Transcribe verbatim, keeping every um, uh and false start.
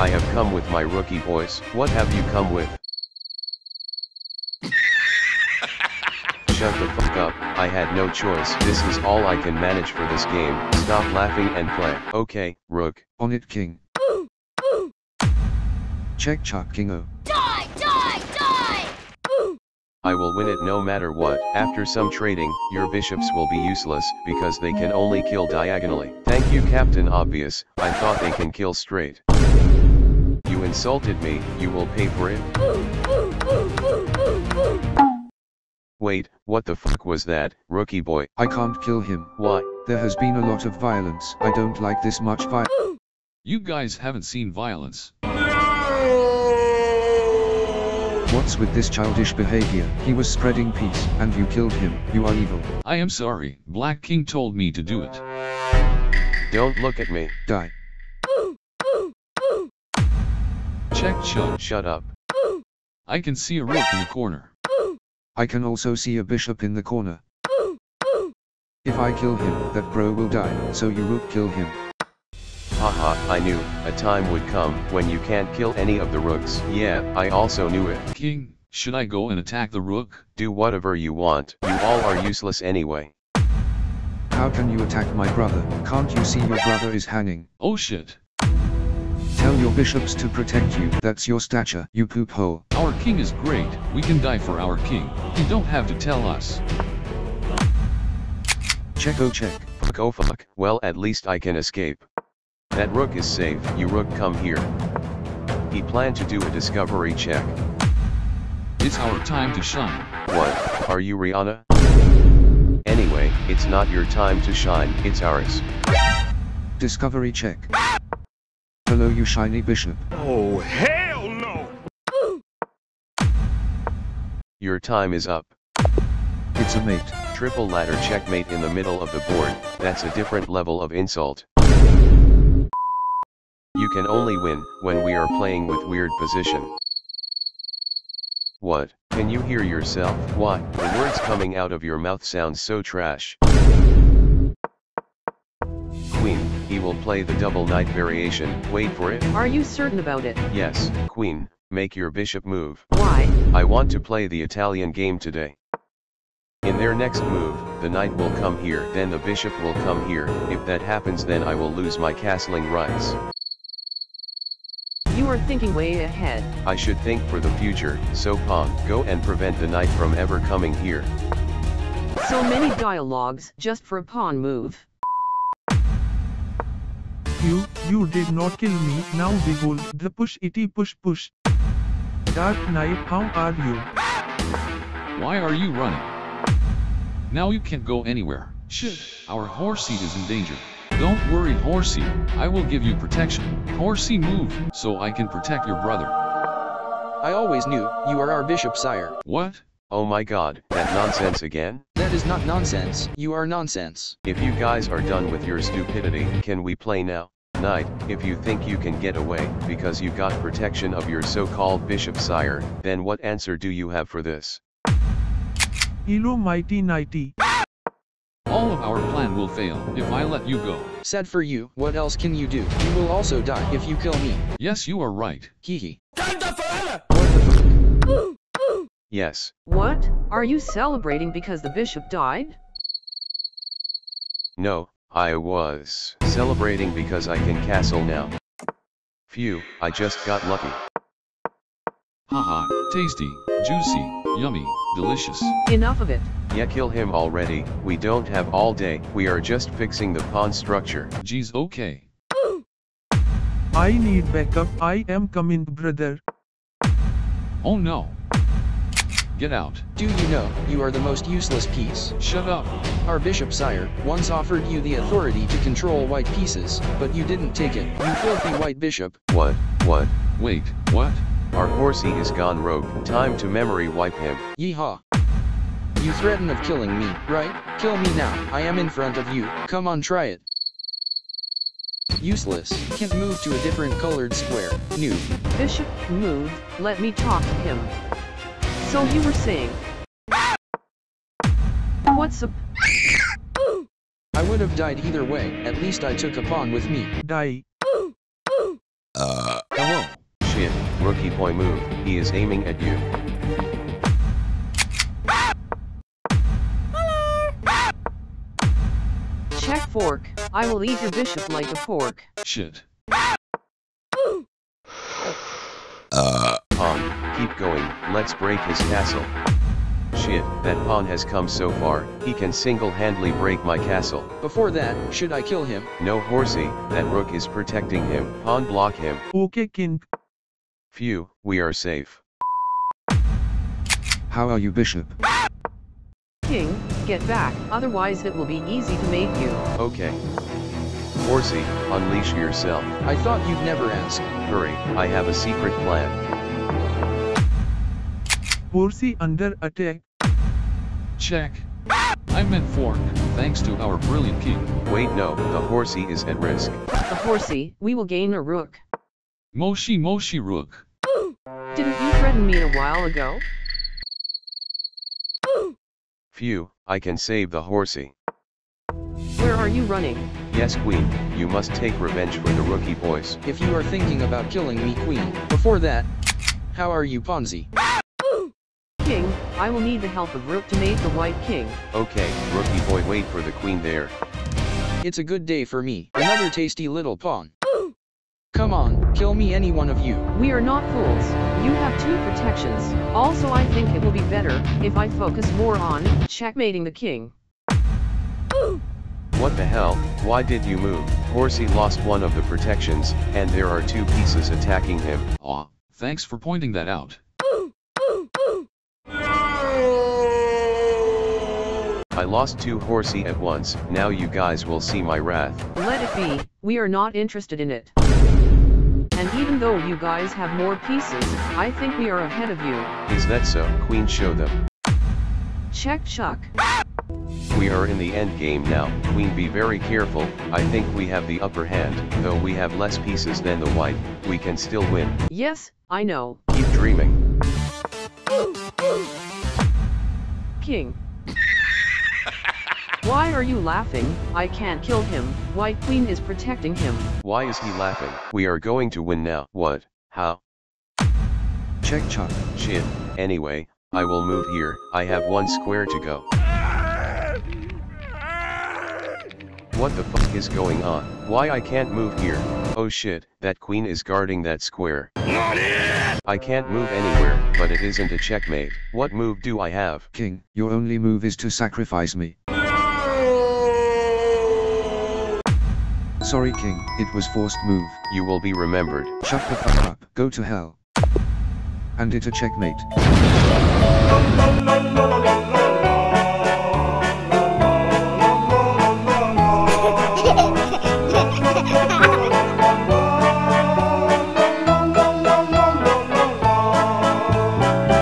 I have come with my rookie voice. What have you come with? Shut the fuck up, I had no choice. This is all I can manage for this game. Stop laughing and play. Okay, rook. On it, king. Ooh, ooh. Check chop, kingo. Die, die, die! Ooh. I will win it no matter what. After some trading, your bishops will be useless, because they can only kill diagonally. Thank you, Captain Obvious. I thought they can kill straight. You insulted me, you will pay for it. Ooh, ooh, ooh, ooh, ooh, ooh. Wait, what the fuck was that, rookie boy? I can't kill him. Why? There has been a lot of violence. I don't like this much violence. You guys haven't seen violence. No! What's with this childish behavior? He was spreading peace, and you killed him. You are evil. I am sorry. Black King told me to do it. Don't look at me. Die. Check shot. Shut up. I can see a rook in the corner. I can also see a bishop in the corner. If I kill him, that bro will die, so you rook kill him. Haha, I knew a time would come when you can't kill any of the rooks. Yeah, I also knew it. King, should I go and attack the rook? Do whatever you want. You all are useless anyway. How can you attack my brother? Can't you see your brother is hanging? Oh shit. Tell your bishops to protect you. That's your stature, you poop hole. Our king is great. We can die for our king. You don't have to tell us. Check oh check. Fuck oh fuck. Well, at least I can escape. That rook is safe. You rook, come here. He planned to do a discovery check. It's our time to shine. What? Are you Rihanna? Anyway, it's not your time to shine. It's ours. Discovery check. Hello, you shiny bishop. Oh, hell no! Your time is up. It's a mate. Triple ladder checkmate in the middle of the board. That's a different level of insult. You can only win when we are playing with weird position. What? Can you hear yourself? Why? The words coming out of your mouth sound so trash. Queen. He will play the double knight variation. Wait for it. Are you certain about it? Yes, queen. Make your bishop move. Why? I want to play the Italian game today. In their next move, the knight will come here, then the bishop will come here. If that happens, then I will lose my castling rights. You are thinking way ahead. I should think for the future, so pawn. Go and prevent the knight from ever coming here. So many dialogues just for a pawn move. You, you did not kill me, now behold, the push-itty push-push. Dark Knight, how are you? Why are you running? Now you can't go anywhere. Shit, our horsey is in danger. Don't worry, horsey, I will give you protection. Horsey, move, so I can protect your brother. I always knew, you are our bishop, sire. What? Oh my god, that nonsense again? That is not nonsense, you are nonsense. If you guys are done with your stupidity, can we play now? Knight, if you think you can get away, because you got protection of your so-called bishop sire, then what answer do you have for this? Hello mighty knighty. All of our plan will fail if I let you go. Sad for you, what else can you do? You will also die if you kill me. Yes, you are right. Hehe. Time to forever! What the fuck? Yes. What? Are you celebrating because the bishop died? No, I was celebrating because I can castle now. Phew, I just got lucky. Haha, tasty, juicy, yummy, delicious. Enough of it. Yeah, kill him already. We don't have all day. We are just fixing the pawn structure. Geez, okay. I need backup. I am coming, brother. Oh no. Get out. Do you know, you are the most useless piece. Shut up. Our bishop sire once offered you the authority to control white pieces, but you didn't take it. You filthy white bishop. What? What? Wait, what? Our horsey is gone rogue. Time to memory wipe him. Yeehaw. You threaten of killing me, right? Kill me now. I am in front of you. Come on, try it. Useless. Can't move to a different colored square. New. Bishop, move. Let me talk to him. So you were saying. What's up? I would have died either way, at least I took a pawn with me. Die. Uh. Hello, rookie boy move, he is aiming at you. Hello. Check fork, I will eat your bishop like a fork. Shit. Uh. Pawn, keep going, let's break his castle. Shit, that pawn has come so far, he can single-handedly break my castle. Before that, should I kill him? No horsey, that rook is protecting him. Pawn block him. Okay, king. Phew, we are safe. How are you, bishop? King, get back, otherwise it will be easy to mate you. Okay. Horsey, unleash yourself. I thought you'd never ask. Hurry, I have a secret plan. Horsey under attack. Check. I meant fork, thanks to our brilliant king. Wait no, the horsey is at risk. The horsey, we will gain a rook. Moshi moshi rook. Didn't you threaten me a while ago? Phew, I can save the horsey. Where are you running? Yes queen, you must take revenge for the rookie boys. If you are thinking about killing me queen, before that, how are you Ponzi? King, I will need the help of rook to mate the white king. Okay, rookie boy, wait for the queen there. It's a good day for me. Another tasty little pawn. Ooh. Come on, kill me any one of you. We are not fools. You have two protections. Also, I think it will be better if I focus more on checkmating the king. Ooh. What the hell? Why did you move? Horsey lost one of the protections, and there are two pieces attacking him. Aw, thanks for pointing that out. I lost two horsey at once, now you guys will see my wrath. Let it be, we are not interested in it. And even though you guys have more pieces, I think we are ahead of you. Is that so? Queen, show them. Check chuck. We are in the end game now. Queen, be very careful, I think we have the upper hand. Though we have less pieces than the white, we can still win. Yes, I know. Keep dreaming. King. Why are you laughing? I can't kill him. White queen is protecting him. Why is he laughing? We are going to win now. What? How? Check chuck. Shit. Anyway, I will move here. I have one square to go. What the fuck is going on? Why I can't move here? Oh shit, that queen is guarding that square. Not it! I can't move anywhere, but it isn't a checkmate. What move do I have? King, your only move is to sacrifice me. Sorry king, it was forced move. You will be remembered. Shut the fuck up, go to hell. And it a checkmate.